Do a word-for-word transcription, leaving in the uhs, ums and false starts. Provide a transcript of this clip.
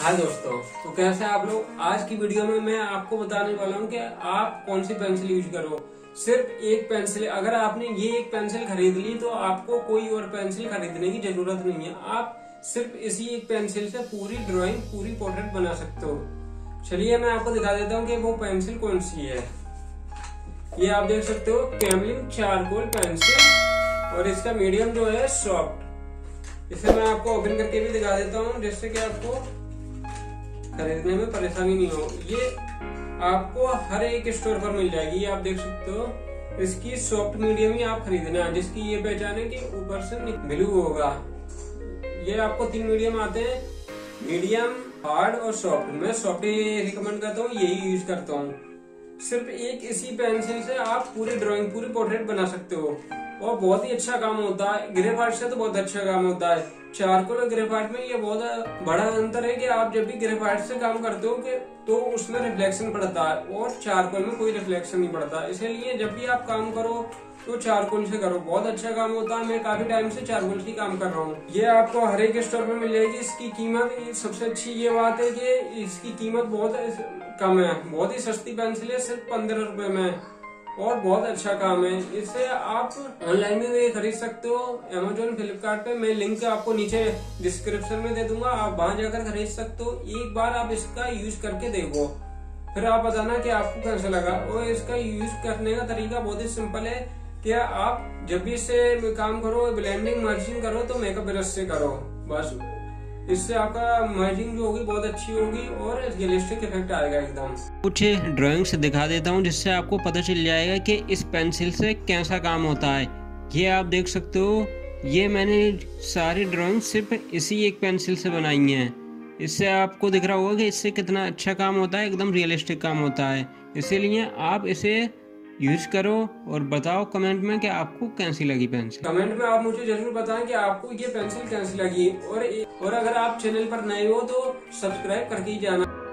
हाय दोस्तों, तो कैसे आप लोग। आज की वीडियो में मैं आपको बताने वाला हूँ कि आप कौन सी पेंसिल यूज करो। सिर्फ एक पेंसिल, अगर आपने ये एक पेंसिल खरीद ली तो आपको कोई और पेंसिल खरीदने की जरूरत नहीं है। आप सिर्फ इसी एक पेंसिल से पूरी ड्राइंग, पूरी पोर्ट्रेट बना सकते हो। चलिए मैं आपको दिखा देता हूँ कि वो पेंसिल कौन सी है। ये आप देख सकते हो कैमलिन चारकोल पेंसिल, और इसका मीडियम जो है सॉफ्ट। इसे मैं आपको ओपन करके भी दिखा देता हूँ, जिससे कि आपको खरीदने में परेशानी नहीं हो। ये आपको हर एक स्टोर पर मिल जाएगी। ये आप देख सकते हो, इसकी सॉफ्ट मीडियम ही आप खरीदना, जिसकी ये पहचान है कि ऊपर से ब्लू होगा। ये आपको तीन मीडियम आते हैं, मीडियम, हार्ड और सॉफ्ट। मैं सॉफ्ट ही रिकमेंड करता हूँ, यही यूज करता हूँ। सिर्फ एक इसी पेंसिल से आप पूरी ड्राइंग, पूरी पोर्ट्रेट बना सकते हो और बहुत ही अच्छा काम होता है। ग्रेफ आर्ट से तो बहुत अच्छा काम होता है। चारकोल और ग्रेफ आर्ट में ये बहुत बड़ा अंतर है कि आप जब भी ग्रेफ आर्ट से काम करते हो कि तो उसमें रिफ्लेक्शन पड़ता है और चारकोल में कोई रिफ्लेक्शन नहीं पड़ता। इसलिए जब भी आप काम करो तो चारकोल से करो, बहुत अच्छा काम होता है। मैं काफी टाइम से चारकोल से काम कर रहा हूँ। ये आपको हर एक स्टोर पर मिल जाएगी। इसकी कीमत, सबसे अच्छी ये बात है कि इसकी कीमत बहुत कम है, बहुत ही सस्ती पेंसिल है, सिर्फ पंद्रह रुपए में, और बहुत अच्छा काम है। इसे आप ऑनलाइन में भी खरीद सकते हो, अमेजोन, फ्लिपकार्ट पे। मैं लिंक आपको नीचे डिस्क्रिप्शन में दे दूंगा, आप वहां जाकर खरीद सकते हो। एक बार आप इसका यूज करके देखो, फिर आप बताना कि आपको कैसा लगा। और इसका यूज करने का तरीका बहुत ही सिंपल है कि आप जब भी इसे काम करो, ब्लेंडिंग, मर्जिंग करो तो मेकअप ब्रश से करो। बस इससे आपका मर्जिंग जो होगी बहुत अच्छी होगी और रियलिस्टिक इफेक्ट आएगा एकदम। कुछ ड्राइंग्स दिखा देता हूँ, जिससे आपको पता चल जाएगा कि इस पेंसिल से कैसा काम होता है। ये आप देख सकते हो, ये मैंने सारी ड्राइंग सिर्फ इसी एक पेंसिल से बनाई हैं। इससे आपको दिख रहा होगा कि इससे कितना अच्छा काम होता है, एकदम रियलिस्टिक काम होता है। इसीलिए आप इसे यूज करो और बताओ कमेंट में कि आपको कैसी लगी पेंसिल। कमेंट में आप मुझे जरूर बताएं कि आपको ये पेंसिल कैसी लगी। और और अगर आप चैनल पर नए हो तो सब्सक्राइब करके ही जाना।